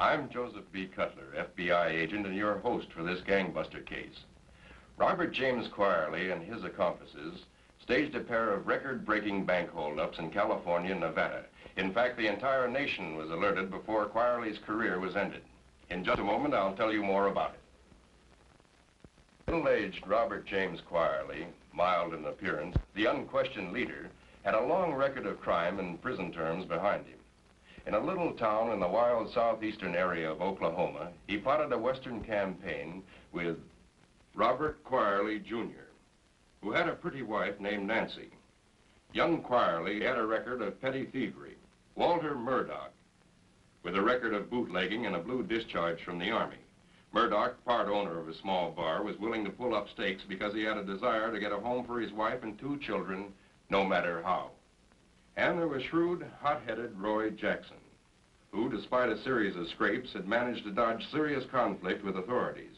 I'm Joseph B. Cutler, FBI agent and your host for this gangbuster case. Robert James Quirley and his accomplices staged a pair of record-breaking bank holdups in California and Nevada. In fact, the entire nation was alerted before Quirley's career was ended. In just a moment, I'll tell you more about it. Middle-aged Robert James Quirley, mild in appearance, the unquestioned leader, had a long record of crime and prison terms behind him. In a little town in the wild southeastern area of Oklahoma, he plotted a western campaign with Robert Quirley, Jr., who had a pretty wife named Nancy. Young Quirley had a record of petty thievery. Walter Murdock, with a record of bootlegging and a blue discharge from the Army. Murdock, part owner of a small bar, was willing to pull up stakes because he had a desire to get a home for his wife and two children, no matter how. And there was shrewd, hot-headed Roy Jackson, who, despite a series of scrapes, had managed to dodge serious conflict with authorities.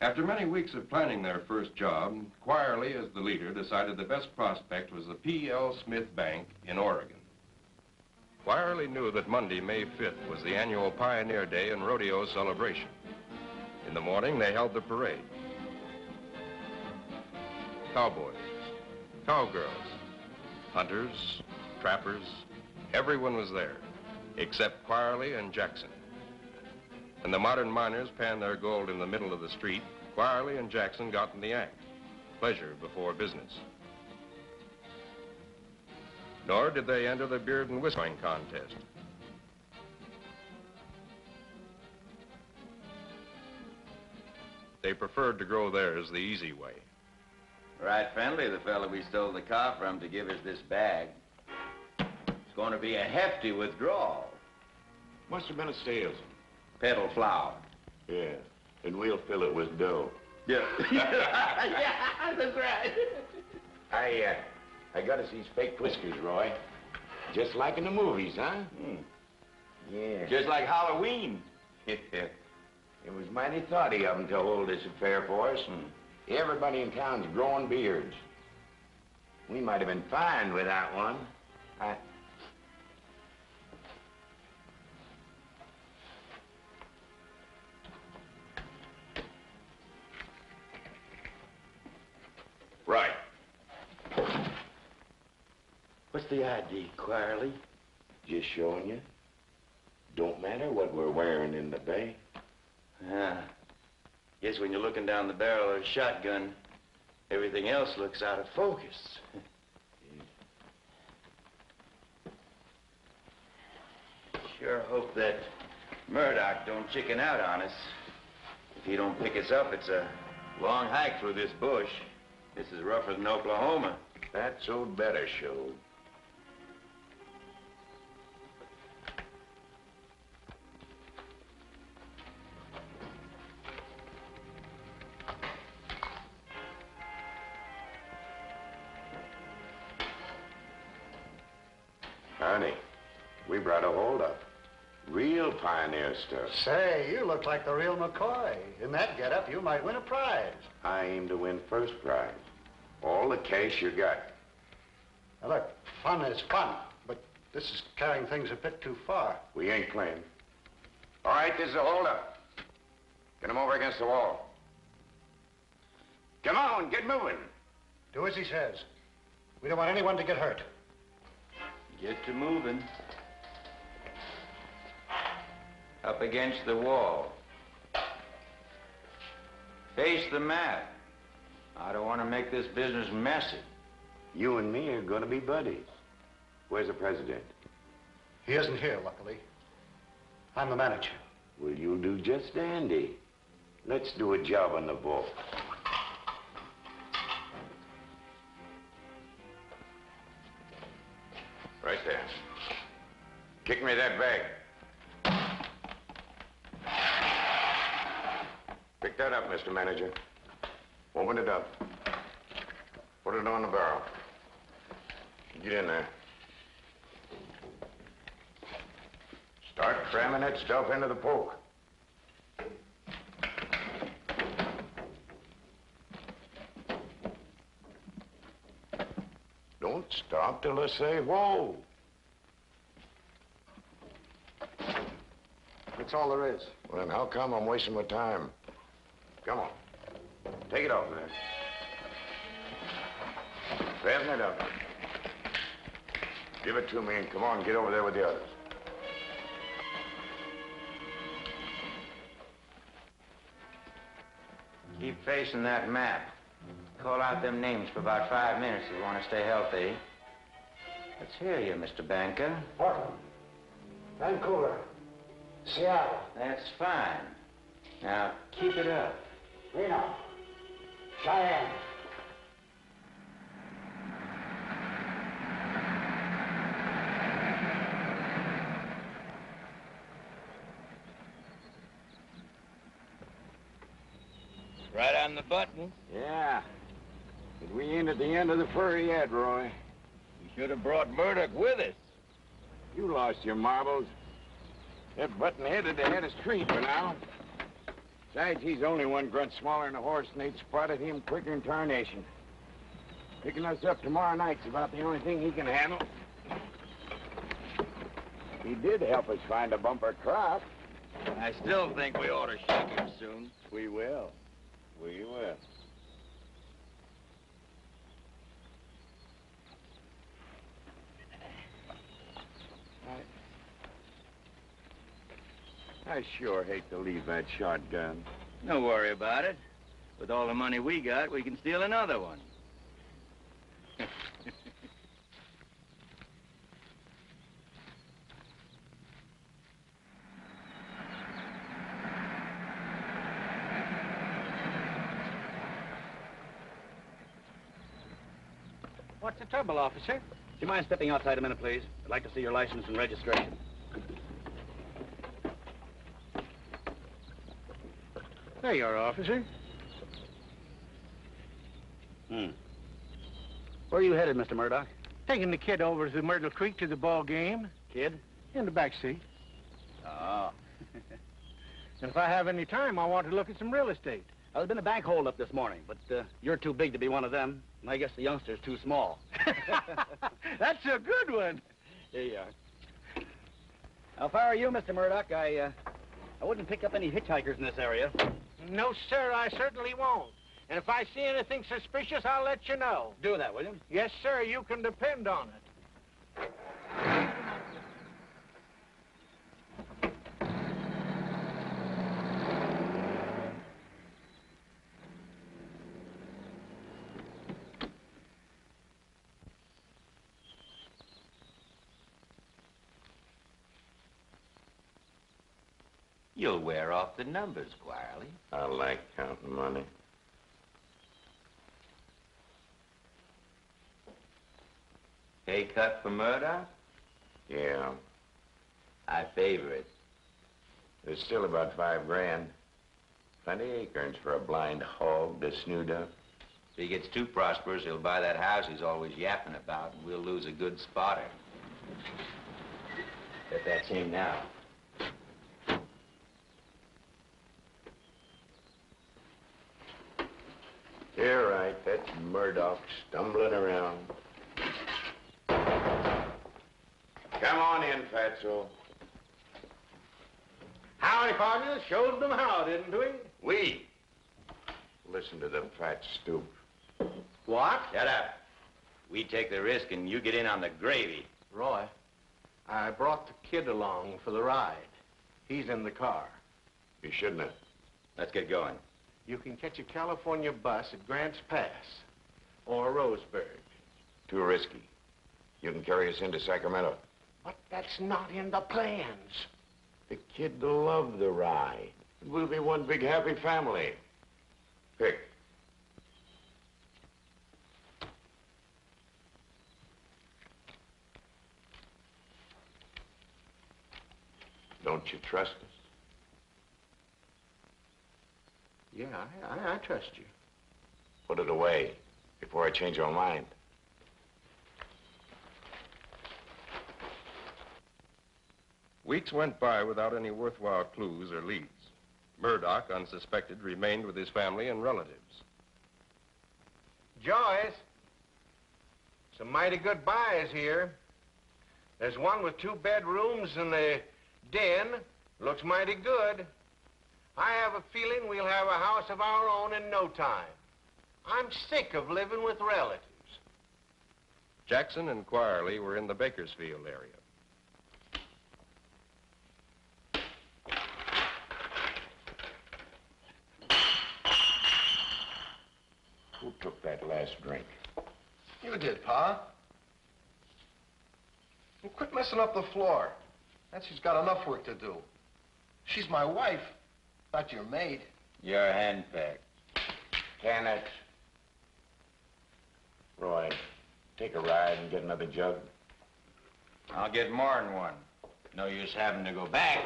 After many weeks of planning their first job, Quirley, as the leader, decided the best prospect was the P.L. Smith Bank in Oregon. Quirley knew that Monday, May 5th, was the annual Pioneer Day and rodeo celebration. In the morning, they held the parade. Cowboys, cowgirls, hunters, trappers, everyone was there, except Quirley and Jackson. When the modern miners panned their gold in the middle of the street, Quirley and Jackson got in the act, pleasure before business. Nor did they enter the beard and whistling contest. They preferred to grow theirs the easy way. Right friendly, the fellow we stole the car from to give us this bag. It's going to be a hefty withdrawal. Must have been a salesman. Peddle flour. Yeah, and we'll fill it with dough. Yeah. Yeah, that's right. I got us these fake whiskers, Roy. Just like in the movies, huh? Mm. Yeah. Just like Halloween. It was mighty thoughty of them to hold this affair for us. Mm. Everybody in town's growing beards. We might have been fined without one. Right. What's the ID, Quirley? Just showing you. Don't matter what we're wearing in the bank. Yeah. Guess when you're looking down the barrel of a shotgun, everything else looks out of focus. Sure hope that Murdock don't chicken out on us. If he don't pick us up, it's a long hike through this bush. This is rougher than Oklahoma. That's old better show. Stuff. Say, you look like the real McCoy. In that getup, you might win a prize. I aim to win first prize. All the cash you got. Now look, fun is fun, but this is carrying things a bit too far. We ain't playing. All right, this is a holdup. Get him over against the wall. Come on, get moving. Do as he says. We don't want anyone to get hurt. Get to moving. Up against the wall. Face the map. I don't want to make this business messy. You and me are going to be buddies. Where's the president? He isn't here, luckily. I'm the manager. Well, you'll do just dandy. Let's do a job on the vault. Right there. Kick me that bag. Pick that up, Mr. Manager. Open it up. Put it on the barrel. Get in there. Start cramming that stuff into the poke. Don't stop till I say whoa. That's all there is. Well, then how come I'm wasting my time? Come on. Take it off there. Fasten it up. Give it to me and come on, get over there with the others. Keep facing that map. Call out them names for about 5 minutes if you want to stay healthy. Let's hear you, Mr. Banker. Portland. Vancouver. Seattle. That's fine. Now, keep it up. Reno. Cheyenne. Right on the button. Yeah. But we ain't at the end of the furry yet, Roy. We should have brought Murdock with us. You lost your marbles. That button-headed ahead of street for now. Besides, he's only one grunt smaller than a horse, and they'd spotted him quicker than tarnation. Picking us up tomorrow night's about the only thing he can handle. He did help us find a bumper crop. I still think we ought to shake him soon. We will. We will. I sure hate to leave that shotgun. No worry about it. With all the money we got, we can steal another one. What's the trouble, officer? Do you mind stepping outside a minute, please? I'd like to see your license and registration. There you are, officer. Where are you headed, Mr. Murdock? Taking the kid over to Myrtle Creek to the ball game. Kid? In the back seat. Oh. And if I have any time, I want to look at some real estate. There's been a bank holdup this morning, but you're too big to be one of them. And I guess the youngster's too small. That's a good one. Here you are. Now, if I were you, Mr. Murdock, I wouldn't pick up any hitchhikers in this area. No, sir, I certainly won't. And if I see anything suspicious, I'll let you know. Do that, will you? Yes, sir, you can depend on it. You'll wear off the numbers, Quirley. I like counting money. Pay cut for Murdock? Yeah. I favor it. There's still about 5 grand. Plenty acorns for a blind hog to snood up. If he gets too prosperous, he'll buy that house he's always yapping about, and we'll lose a good spotter. Bet that's him now. You're right, that's Murdock stumbling around. Come on in, Fatso. Howdy, partner. Showed them how, didn't we? We. Listen to the fat stoop. What? Shut up. We take the risk and you get in on the gravy. Roy, I brought the kid along for the ride. He's in the car. You shouldn't have. Let's get going. You can catch a California bus at Grants Pass or Roseburg. Too risky. You can carry us into Sacramento. But that's not in the plans. The kid will love the ride. We'll be one big happy family. Pick. Don't you trust us? Yeah, I trust you. Put it away before I change your mind. Weeks went by without any worthwhile clues or leads. Murdock, unsuspected, remained with his family and relatives. Joyce, some mighty good buys here. There's one with 2 bedrooms and a den. Looks mighty good. I have a feeling we'll have a house of our own in no time. I'm sick of living with relatives. Jackson and Quirley were in the Bakersfield area. Who took that last drink? You did, Pa. And quit messing up the floor. Nancy's got enough work to do. She's my wife, not your maid. Your handbag. Can it? Roy, take a ride and get another jug. I'll get more than one. No use having to go back.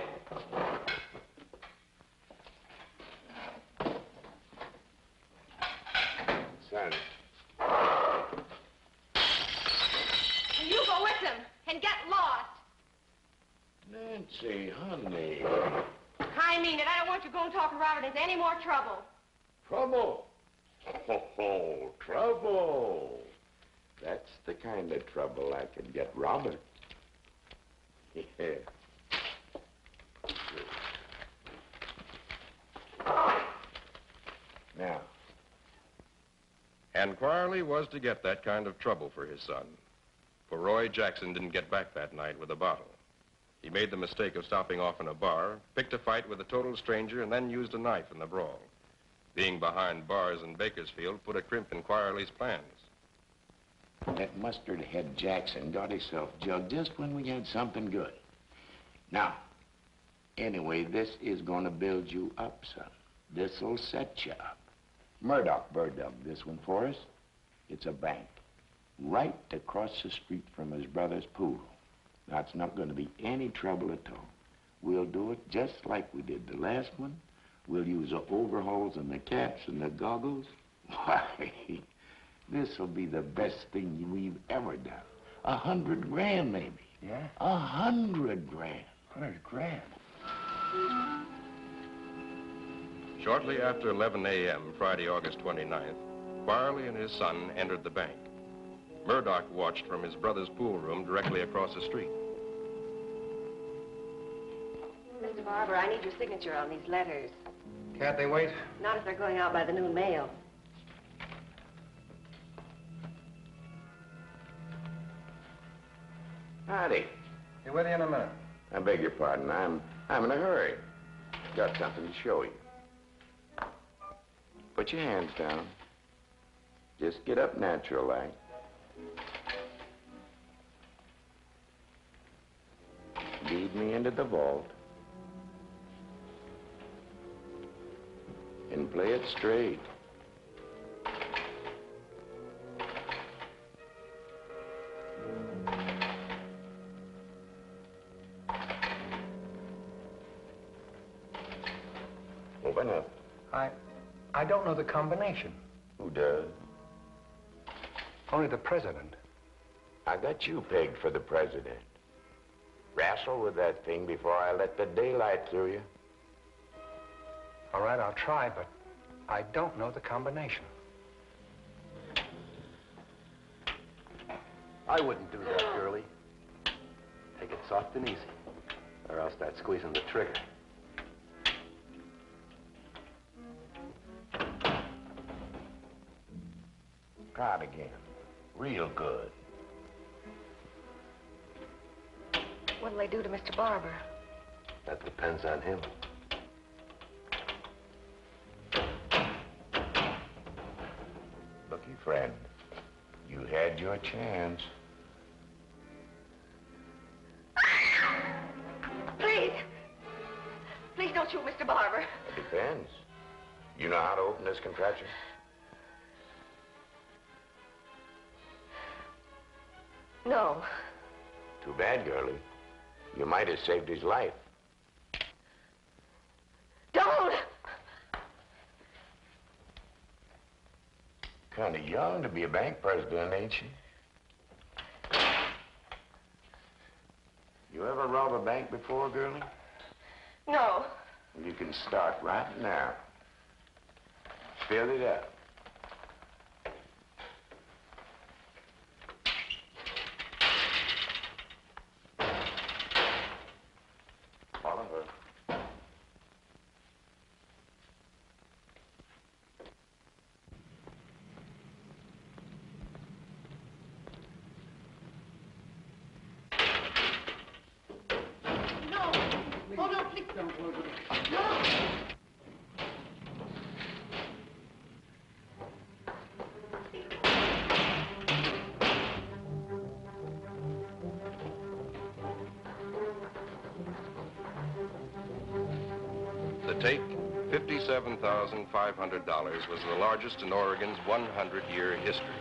Son. You go with them and get lost. Nancy, honey. I mean it. I don't want you going talking Robert into any more trouble. Trouble? Oh, trouble. That's the kind of trouble I could get Robert. Yeah. Now. And Quirley was to get that kind of trouble for his son. For Roy Jackson didn't get back that night with a bottle. He made the mistake of stopping off in a bar, picked a fight with a total stranger, and then used a knife in the brawl. Being behind bars in Bakersfield put a crimp in Quirley's plans. That mustard-head Jackson got himself jugged just when we had something good. Now, anyway, this is going to build you up, son. This'll set you up. Murdock bird up this one for us. It's a bank right across the street from his brother's pool. That's not going to be any trouble at all. We'll do it just like we did the last one. We'll use the overalls and the caps and the goggles. Why, this'll be the best thing we've ever done. 100 grand, maybe. Yeah? 100 grand. 100 grand. Shortly after 11 a.m., Friday, August 29th, Quirley and his son entered the bank. Murdock watched from his brother's pool room directly across the street. Mr. Barber, I need your signature on these letters. Can't they wait? Not if they're going out by the noon mail. Howdy. Be with you in a minute. I beg your pardon. I'm in a hurry. Got something to show you. Put your hands down. Just get up natural-like. Lead me into the vault. And play it straight. Open up. I don't know the combination. Who does? Only the president. I got you pegged for the president. Wrestle with that thing before I let the daylight through you. All right, I'll try, but I don't know the combination. I wouldn't do that, Quirley. Take it soft and easy, or I'll start squeezing the trigger. Try it again. Real good. What'll they do to Mr. Barber? That depends on him. Looky, friend. You had your chance. Please. Please don't shoot Mr. Barber. It depends. You know how to open this contraption? No. Too bad, Quirley. You might have saved his life. Don't! Kind of young to be a bank president, ain't she? You ever rob a bank before, girlie? No. Well, you can start right now. Fill it up. $7,500 was the largest in Oregon's 100-year history.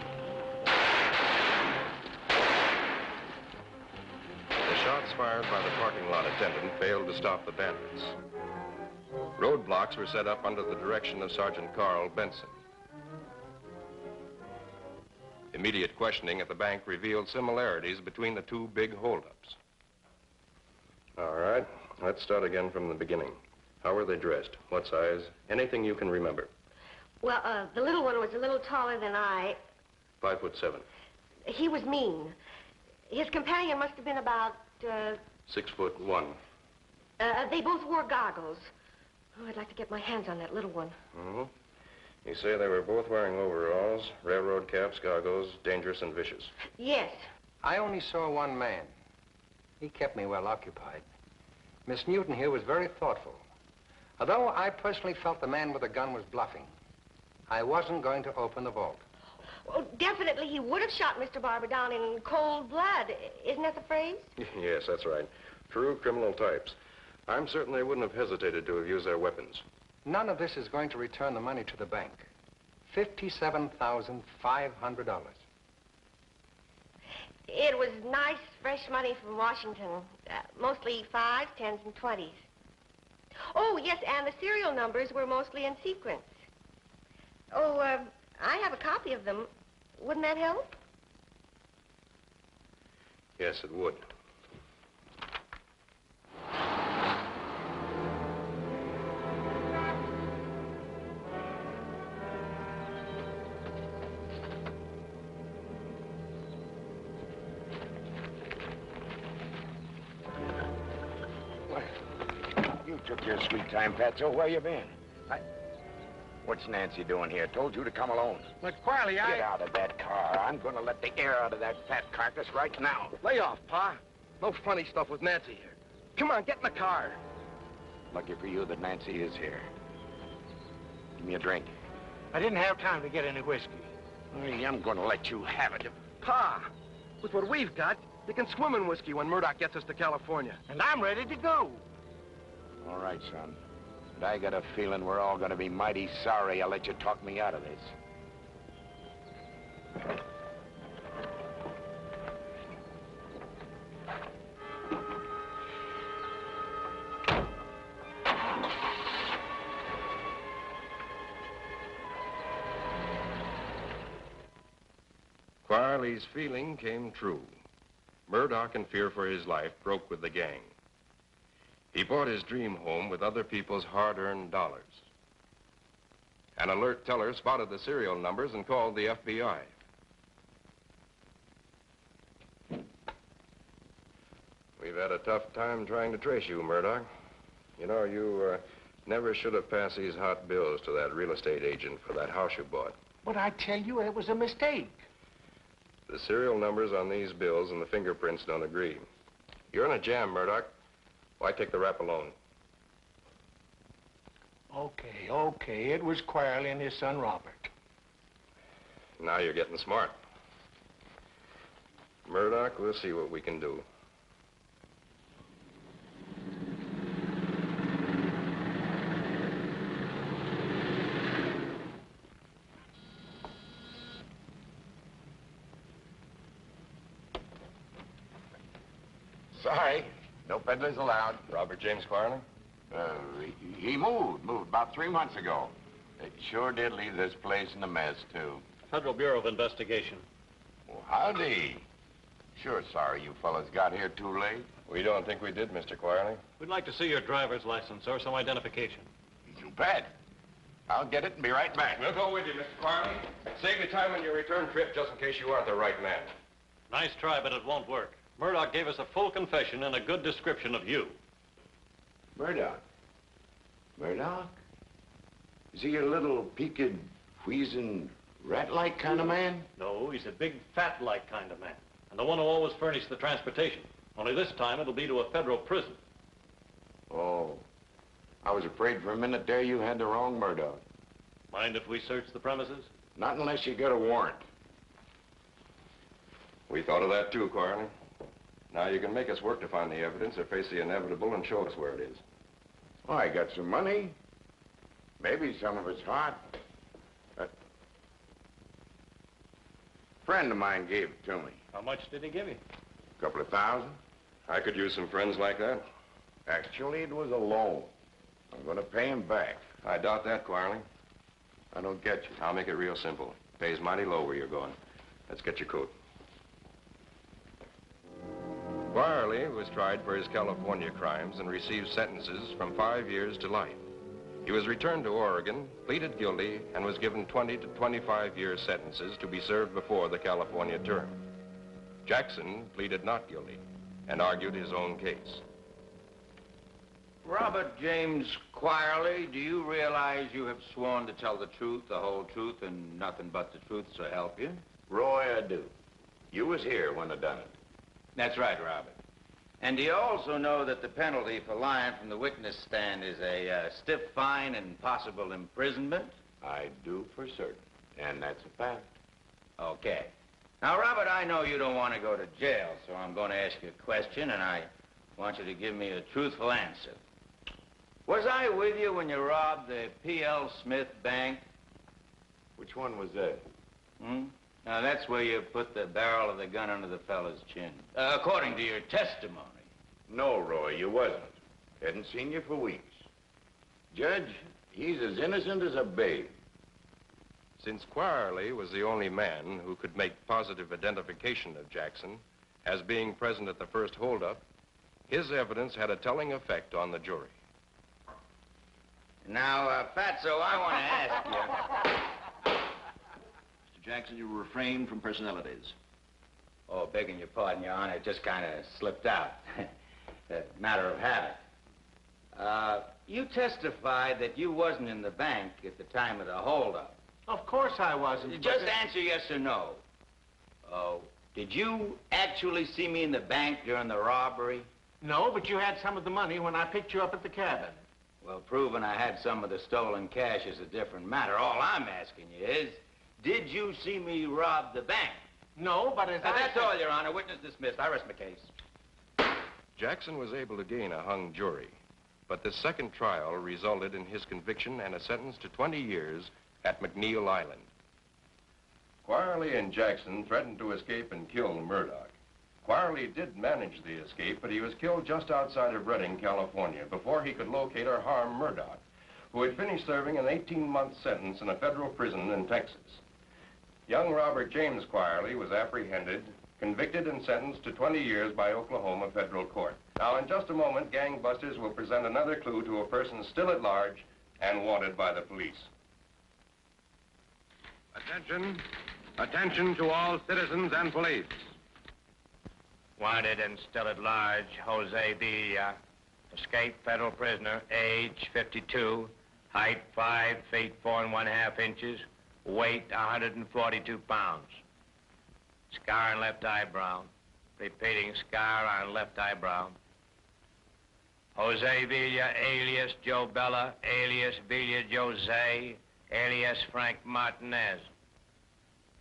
The shots fired by the parking lot attendant failed to stop the bandits. Roadblocks were set up under the direction of Sergeant Carl Benson. Immediate questioning at the bank revealed similarities between the two big holdups. All right, let's start again from the beginning. How were they dressed? What size? Anything you can remember. Well, the little one was a little taller than I. 5'7". He was mean. His companion must have been about... 6'1". They both wore goggles. Oh, I'd like to get my hands on that little one. Mm-hmm. You say they were both wearing overalls, railroad caps, goggles, dangerous and vicious. Yes. I only saw one man. He kept me well occupied. Miss Newton here was very thoughtful. Although I personally felt the man with the gun was bluffing, I wasn't going to open the vault. Well, definitely he would have shot Mr. Barber down in cold blood. Isn't that the phrase? Yes, that's right. True criminal types. I'm certain they wouldn't have hesitated to have used their weapons. None of this is going to return the money to the bank. $57,500. It was nice, fresh money from Washington. Mostly 5s, 10s, and 20s. Oh, yes, and the serial numbers were mostly in sequence. Oh, I have a copy of them. Wouldn't that help? Yes, it would. Time, Patso, where you been? What's Nancy doing here? Told you to come alone. But Quirley, I... Get out of that car. I'm gonna let the air out of that fat carcass right now. Lay off, Pa. No funny stuff with Nancy here. Come on, get in the car. Lucky for you that Nancy is here. Give me a drink. I didn't have time to get any whiskey. Hey, I'm gonna let you have it. Pa, with what we've got, you can swim in whiskey when Murdock gets us to California. And I'm ready to go. All right, son, but I got a feeling we're all going to be mighty sorry I let you talk me out of this. Quirley's feeling came true. Murdock, in fear for his life, broke with the gang. He bought his dream home with other people's hard-earned dollars. An alert teller spotted the serial numbers and called the FBI. We've had a tough time trying to trace you, Murdock. You know, you never should have passed these hot bills to that real estate agent for that house you bought. But I tell you, it was a mistake. The serial numbers on these bills and the fingerprints don't agree. You're in a jam, Murdock. Why take the rap alone? Okay, okay. It was Quirley and his son, Robert. Now you're getting smart. Murdock, we'll see what we can do. Sorry. No peddlers allowed. Robert James Quirley? He moved about 3 months ago. It sure did leave this place in a mess, too. Federal Bureau of Investigation. Well, howdy. Sure sorry you fellas got here too late. We don't think we did, Mr. Quirley. We'd like to see your driver's license or some identification. You bet. I'll get it and be right back. We'll go with you, Mr. Quirley. Save you time on your return trip just in case you aren't the right man. Nice try, but it won't work. Murdock gave us a full confession and a good description of you. Murdock? Murdock? Is he a little peaked, wheezing, rat-like kind of man? No, he's a big, fat-like kind of man. And the one who always furnished the transportation. Only this time it'll be to a federal prison. Oh. I was afraid for a minute there you had the wrong Murdock. Mind if we search the premises? Not unless you get a warrant. We thought of that too, Quirley. Now you can make us work to find the evidence or face the inevitable and show us where it is. Well, I got some money. Maybe some of it's hot. A friend of mine gave it to me. How much did he give you? A couple of thousand. I could use some friends like that. Actually, it was a loan. I'm going to pay him back. I doubt that, Quirley. I don't get you. I'll make it real simple. Pays mighty low where you're going. Let's get your coat. Quirley was tried for his California crimes and received sentences from 5 years to life. He was returned to Oregon, pleaded guilty, and was given 20 to 25-year sentences to be served before the California term. Jackson pleaded not guilty and argued his own case. Robert James Quirley, do you realize you have sworn to tell the truth, the whole truth, and nothing but the truth, so help you? Roy, I do. You was here when I done it. That's right, Robert. And do you also know that the penalty for lying from the witness stand is a stiff fine and possible imprisonment? I do for certain, and that's a fact. Okay. Now, Robert, I know you don't want to go to jail, so I'm going to ask you a question, and I want you to give me a truthful answer. Was I with you when you robbed the P.L. Smith Bank? Which one was that? Hmm? Now, that's where you put the barrel of the gun under the fellow's chin. According to your testimony. No, Roy, you wasn't. Hadn't seen you for weeks. Judge, he's as innocent as a babe. Since Quirley was the only man who could make positive identification of Jackson as being present at the first holdup, his evidence had a telling effect on the jury. Now, Fatso, I want to ask you. Mr. Jackson, you refrained from personalities. Oh, begging your pardon, Your Honor, it just kind of slipped out. That matter of habit. You testified that you wasn't in the bank at the time of the holdup. Of course I wasn't. Just answer yes or no. Oh, did you actually see me in the bank during the robbery? No, but you had some of the money when I picked you up at the cabin. Well, proving I had some of the stolen cash is a different matter. All I'm asking you is, did you see me rob the bank? No, but as that's all, Your Honor. Witness dismissed. I rest my case. Jackson was able to gain a hung jury, but the second trial resulted in his conviction and a sentence to 20 years at McNeil Island. Quirley and Jackson threatened to escape and kill Murdock. Quirley did manage the escape, but he was killed just outside of Redding, California, before he could locate or harm Murdock, who had finished serving an 18-month sentence in a federal prison in Texas. Young Robert James Quirley was apprehended, convicted, and sentenced to 20 years by Oklahoma federal court. Now, in just a moment, Gangbusters will present another clue to a person still at large and wanted by the police. Attention. Attention to all citizens and police. Wanted and still at large, Jose Villa, escaped federal prisoner, age 52, height 5 feet 4 1/2 inches, weight 142 pounds. Scar on left eyebrow, repeating scar on left eyebrow. Jose Villa, alias Joe Bella, alias Villa Jose, alias Frank Martinez.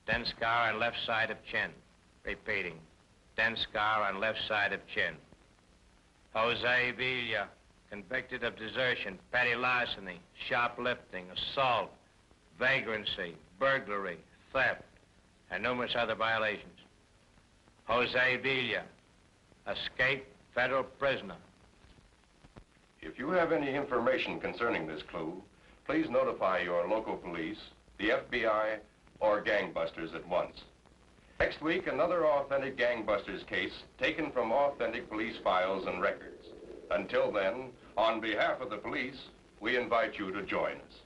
Then scar on left side of chin, repeating. Then scar on left side of chin. Jose Villa, convicted of desertion, petty larceny, shoplifting, assault, vagrancy, burglary, theft, and numerous other violations. Jose Villa, escaped federal prisoner. If you have any information concerning this clue, please notify your local police, the FBI, or Gangbusters at once. Next week, another authentic Gangbusters case taken from authentic police files and records. Until then, on behalf of the police, we invite you to join us.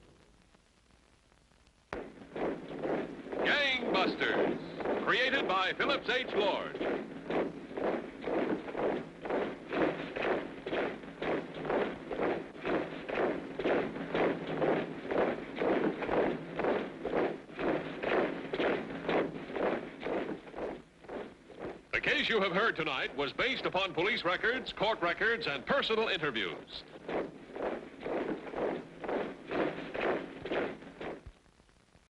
Gangbusters, created by Phillips H. Lord. The case you have heard tonight was based upon police records, court records, and personal interviews.